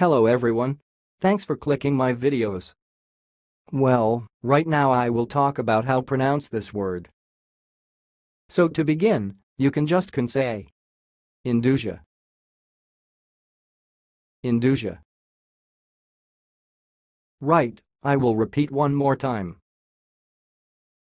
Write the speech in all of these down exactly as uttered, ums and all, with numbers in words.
Hello everyone. Thanks for clicking my videos. Well, right now I will talk about how pronounce this word. So to begin, you can just can say Indusia. Indusia. Right, I will repeat one more time.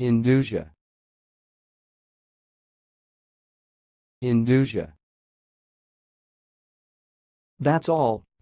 Indusia. Indusia. That's all.